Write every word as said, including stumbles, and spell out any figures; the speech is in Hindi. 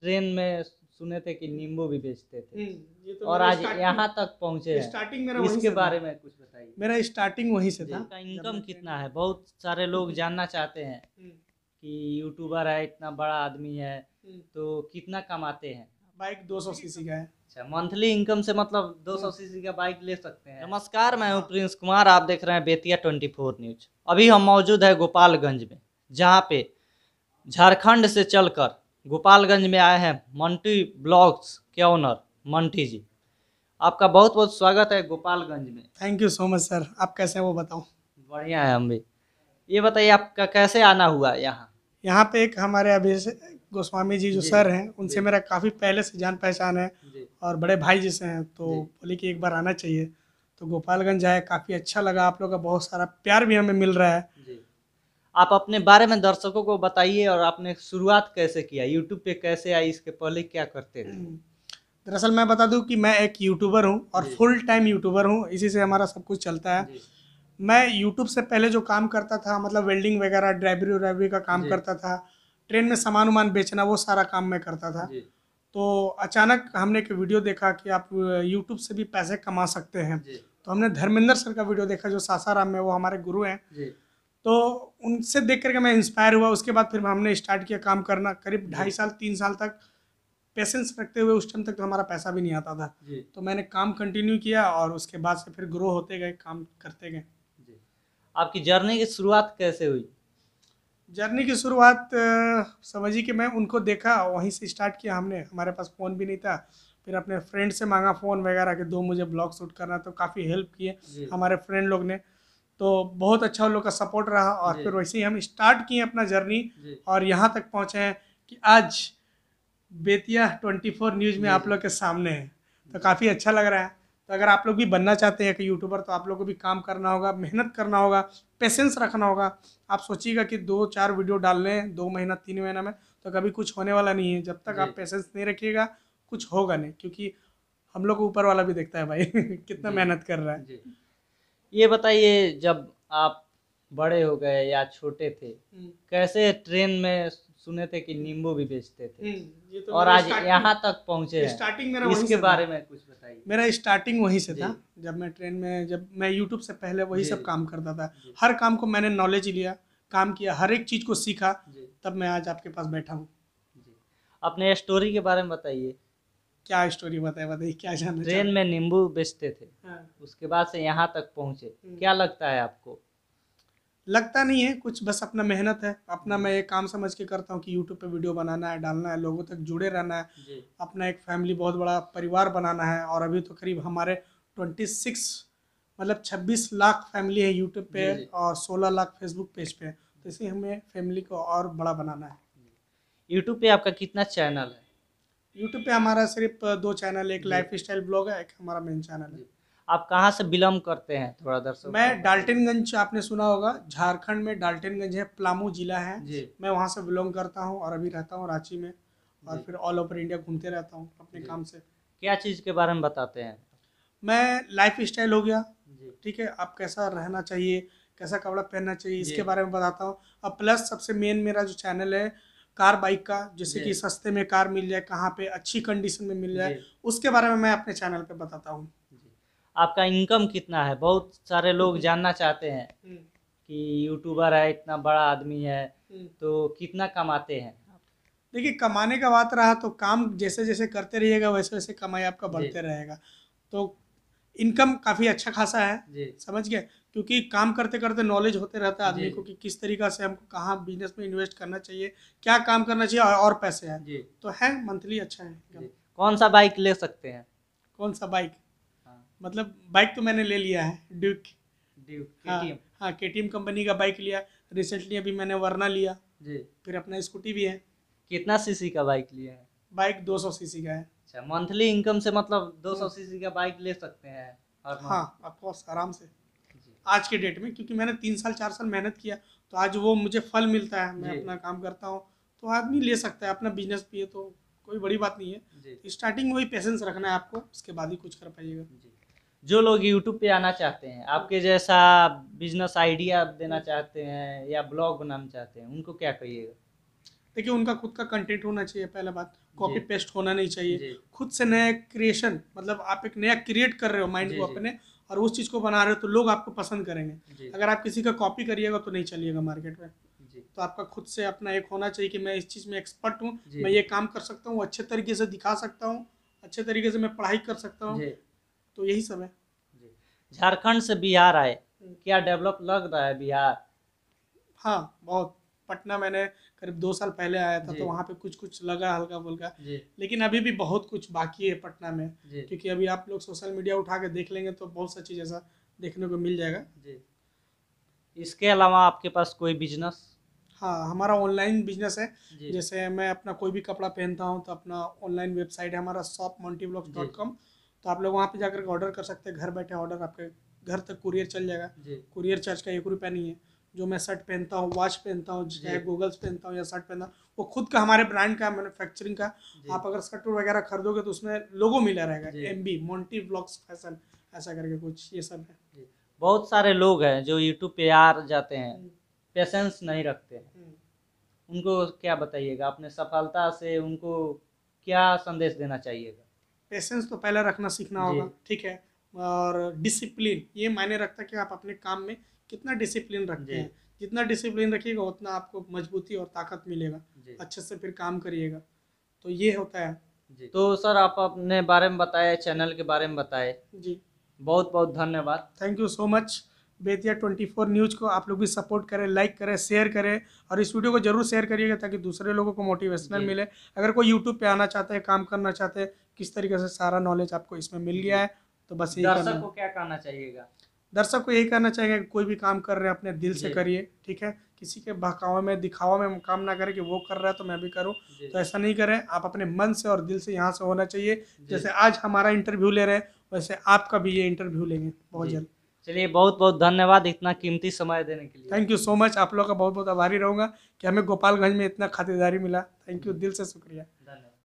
ट्रेन में सुने थे कि नींबू भी बेचते थे, तो और आज यहाँ तक पहुँचे हैं। स्टार्टिंग मेरा इसके बारे में कुछ बताइए। मेरा स्टार्टिंग वहीं से था। इनकम कितना है? बहुत सारे लोग जानना चाहते हैं कि यूट्यूबर है, इतना बड़ा आदमी है, तो कितना कमाते हैं? बाइक दो सौ सीसी का है। अच्छा, मंथली इनकम से मतलब दो सौ सीसी का बाइक ले सकते हैं। नमस्कार, मैं हूँ प्रिंस कुमार, आप देख रहे हैं बेतिया ट्वेंटी फोर न्यूज। अभी हम मौजूद है गोपालगंज में, जहाँ पे झारखंड से चलकर गोपालगंज में आए हैं मोंटी ब्लॉग्स के ओनर मोंटी जी। आपका बहुत बहुत स्वागत है गोपालगंज में। Thank you so much sir. आप कैसे हैं वो बताओ? बढ़िया है हम भी। ये बताइए आपका कैसे आना हुआ यहाँ? यहाँ पे एक हमारे अभिषेक गोस्वामी जी जो सर हैं, उनसे मेरा काफ़ी पहले से जान पहचान है और बड़े भाई जैसे हैं, तो बोले कि एक बार आना चाहिए, तो गोपालगंज आए। काफ़ी अच्छा लगा, आप लोग का बहुत सारा प्यार भी हमें मिल रहा है। आप अपने बारे में दर्शकों को बताइए, और आपने शुरुआत कैसे किया, यूट्यूब पे कैसे आई, इसके पहले क्या करते थे? दरअसल मैं बता दूं कि मैं एक यूट्यूबर हूं और फुल टाइम यूट्यूबर हूं, इसी से हमारा सब कुछ चलता है। मैं यूट्यूब से पहले जो काम करता था, मतलब वेल्डिंग वगैरह, ड्राइवरी व्राइवरी का काम करता था, ट्रेन में सामान उमान बेचना, वो सारा काम मैं करता था। तो अचानक हमने एक वीडियो देखा कि आप यूट्यूब से भी पैसे कमा सकते हैं, तो हमने धर्मेंद्र सर का वीडियो देखा जो सासाराम में, वो हमारे गुरु हैं, तो उनसे देख करके मैं इंस्पायर हुआ। उसके बाद फिर हमने स्टार्ट किया काम करना, करीब ढाई साल तीन साल तक पेशेंस रखते हुए। उस टाइम तक तो हमारा पैसा भी नहीं आता था, तो मैंने काम कंटिन्यू किया और उसके बाद से फिर ग्रो होते गए, काम करते गए। आपकी जर्नी की शुरुआत कैसे हुई? जर्नी की शुरुआत समझिए कि मैं उनको देखा, वहीं से स्टार्ट किया हमने। हमारे पास फ़ोन भी नहीं था, फिर अपने फ्रेंड से मांगा फ़ोन वगैरह कि दो मुझे ब्लॉग शूट करना, तो काफ़ी हेल्प किए हमारे फ्रेंड लोग ने, तो बहुत अच्छा उन लोग का सपोर्ट रहा। और फिर वैसे ही हम स्टार्ट किए अपना जर्नी और यहाँ तक पहुँचे हैं कि आज बेतिया ट्वेंटी फोर न्यूज़ में आप लोग के सामने है, तो काफ़ी अच्छा लग रहा है। तो अगर आप लोग भी बनना चाहते हैं कि यूट्यूबर, तो आप लोग को भी काम करना होगा, मेहनत करना होगा, पेशेंस रखना होगा। आप सोचिएगा कि दो चार वीडियो डालने हैं दो महीना तीन महीना में, तो कभी कुछ होने वाला नहीं है। जब तक आप पेशेंस नहीं रखिएगा कुछ होगा नहीं, क्योंकि हम लोग को ऊपर वाला भी देखता है भाई कितना मेहनत कर रहा है। ये बताइए, जब आप बड़े हो गए या छोटे थे, कैसे ट्रेन में सुने थे कि नींबू भी बेचते थे, तो और आज यहाँ तक पहुँचे हैं? स्टार्टिंग मेरा इसके बारे में कुछ बताइए। मेरा स्टार्टिंग वहीं से था, जब मैं ट्रेन में, जब मैं यूट्यूब से पहले वही सब काम करता था। हर काम को मैंने नॉलेज लिया, काम किया, हर एक चीज़ को सीखा, तब मैं आज आपके पास बैठा हूँ। अपने स्टोरी के बारे में बताइए। क्या स्टोरी बताए बताइए क्या जानना? ट्रेन में नींबू बेचते थे, हाँ। उसके बाद से यहाँ तक पहुँचे, क्या लगता है आपको? लगता नहीं है कुछ, बस अपना मेहनत है। अपना मैं ये काम समझ के करता हूँ कि यूट्यूब पे वीडियो बनाना है, डालना है, लोगों तक जुड़े रहना है, अपना एक फैमिली, बहुत बड़ा परिवार बनाना है। और अभी तो करीब हमारे ट्वेंटी सिक्स मतलब छब्बीस लाख फैमिली है यूट्यूब पे और सोलह लाख फेसबुक पेज पे, तो इसे हमें फैमिली को और बड़ा बनाना है। यूट्यूब पे आपका कितना चैनल है? यूट्यूब पे हमारा सिर्फ दो चैनल, एक लाइफ स्टाइल ब्लॉग है, एक हमारा मेन चैनल है। आप कहाँ से बिलोंग करते हैं थोड़ा दर्शकों? मैं डाल्टनगंज, आपने सुना होगा झारखंड में डाल्टनगंज है, पलामू जिला है, मैं वहाँ से बिलोंग करता हूँ और अभी रहता हूँ रांची में, और फिर ऑल ओवर इंडिया घूमते रहता हूँ अपने काम से। क्या चीज़ के बारे में बताते हैं? मैं लाइफ स्टाइल हो गया, ठीक है, आप कैसा रहना चाहिए, कैसा कपड़ा पहनना चाहिए, इसके बारे में बताता हूँ। और प्लस सबसे मेन मेरा जो चैनल है कार बाइक का, जैसे कि सस्ते में कार मिल जाए कहाँ पे, अच्छी कंडीशन में मिल जाए, उसके बारे में मैं अपने चैनल पे बताता हूँ। आपका इनकम कितना है? बहुत सारे लोग जानना चाहते हैं कि यूट्यूबर है, इतना बड़ा आदमी है, तो कितना कमाते हैं? देखिए, कमाने का बात रहा तो काम जैसे जैसे करते रहिएगा वैसे वैसे कमाई आपका बढ़ते रहेगा, तो इनकम काफ़ी अच्छा खासा है, समझ गए, क्योंकि काम करते करते नॉलेज होते रहता है आदमी को कि किस तरीका से हमको कहाँ बिजनेस में इन्वेस्ट करना चाहिए, क्या काम करना चाहिए, और पैसे हैं तो है, मंथली अच्छा है। कौन सा बाइक ले सकते हैं? कौन सा बाइक? हाँ। मतलब बाइक तो मैंने ले लिया है, Duke Duke K T M, हाँ के टी एम कंपनी का बाइक लिया रिसेंटली। अभी मैंने वरना लिया, फिर अपना स्कूटी भी है। कितना सीसी का बाइक लिया है? बाइक दो सौ सीसी का है। अच्छा, मंथली इनकम से मतलब दो सौ सीसी का बाइक ले सकते हैं? हाँ, आपको आराम से आज के डेट में, क्योंकि मैंने तीन साल चार साल मेहनत किया तो आज वो मुझे फल मिलता है। मैं अपना काम करता हूँ तो आदमी ले सकता है, अपना बिजनेस भी है तो कोई बड़ी बात नहीं है। स्टार्टिंग वही पेशेंस रखना है आपको, उसके बाद ही कुछ कर पाइएगा। जो लोग यूट्यूब पे आना चाहते हैं, आपके जैसा बिजनेस आइडिया देना चाहते हैं या ब्लॉग बनाना चाहते हैं, उनको क्या कहिएगा? देखिए उनका खुद का कंटेंट होना चाहिए, पहला बात कॉपी पेस्ट होना नहीं चाहिए, खुद से नया क्रिएशन, मतलब आप एक नया क्रिएट कर रहे हो माइंड को अपने और उस चीज़ को बना रहे हो तो लोग आपको पसंद करेंगे। अगर आप किसी का कॉपी करिएगा तो नहीं चलिएगा मार्केट में, तो आपका खुद से अपना एक होना चाहिए कि मैं इस चीज़ में एक्सपर्ट हूँ, मैं ये काम कर सकता हूँ, अच्छे तरीके से दिखा सकता हूँ, अच्छे तरीके से मैं पढ़ाई कर सकता हूँ, तो यही सब है। झारखंड से बिहार आए, क्या डेवलप लग रहा है बिहार? हाँ बहुत, पटना मैंने करीब दो साल पहले आया था तो वहाँ पे कुछ कुछ लगा हल्का फुल्का, लेकिन अभी भी बहुत कुछ बाकी है पटना में, क्योंकि अभी आप लोग सोशल मीडिया उठा के देख लेंगे तो बहुत सा चीज़ ऐसा देखने को मिल जाएगा। जी, इसके अलावा आपके पास कोई बिजनेस? हाँ हमारा ऑनलाइन बिजनेस है, जैसे मैं अपना कोई भी कपड़ा पहनता हूँ तो अपना ऑनलाइन वेबसाइट है हमारा shop Monty blogs dot com, तो आप लोग वहाँ पे जाकर ऑर्डर कर सकते हैं, घर बैठे ऑर्डर आपके घर तक कुरियर चल जाएगा, कुरियर चार्ज का एक रुपया नहीं है। जो मैं शर्ट पहनता हूँ, वॉच पहनता हूँ, चाहे गोगल्स पहनता हूँ या शर्ट पहनता हूँ, वो खुद का हमारे ब्रांड का मैन्युफैक्चरिंग का, आप अगर शर्ट वगैरह खरीदोगे तो उसमें लोगो मिला रहेगा, M B Monty vlogs fashion ऐसा करके कुछ, ये सब है। बहुत सारे लोग हैं जो यूट्यूब पे आ जाते हैं, पेशेंस नहीं रखते हैं, उनको क्या बताइएगा अपने सफलता से, उनको क्या संदेश देना चाहिएगा? पेशेंस तो पहले रखना सीखना होगा, ठीक है, और डिसिप्लिन, ये मायने रखता है कि आप अपने काम में कितना डिसिप्लिन रखते हैं, जितना डिसिप्लिन रखिएगा उतना आपको मजबूती और ताकत मिलेगा, अच्छे से फिर काम करिएगा, तो ये होता है जी। तो सर आप अपने बारे में बताए, चैनल के बारे में बताए जी, बहुत बहुत धन्यवाद, thank you so much. Bettiah twenty four news को आप लोग भी सपोर्ट करें, लाइक करें, शेयर करें और इस वीडियो को जरूर शेयर करिएगा ताकि दूसरे लोगों को मोटिवेशनल मिले। अगर कोई यूट्यूब पे आना चाहता है, काम करना चाहता है, किस तरीके से सारा नॉलेज आपको इसमें मिल गया है, तो बस यही दर्शक को क्या कहना चाहिएगा? दर्शक को यही कहना चाहिएगा कि कोई भी काम कर रहे हैं अपने दिल से करिए, ठीक है, किसी के बहकावे में दिखावे में काम ना करें कि वो कर रहा है तो मैं भी करूँ, तो ऐसा नहीं करें, आप अपने मन से और दिल से यहाँ से होना चाहिए। जैसे आज हमारा इंटरव्यू ले रहे हैं वैसे आपका भी ये इंटरव्यू लेंगे बहुत जल्द। चलिए बहुत बहुत धन्यवाद इतना कीमती समय देने के लिए, थैंक यू सो मच, आप लोगों का बहुत बहुत आभारी रहूँगा कि हमें गोपालगंज में इतना खातिरदारी मिला, थैंक यू, दिल से शुक्रिया, धन्यवाद।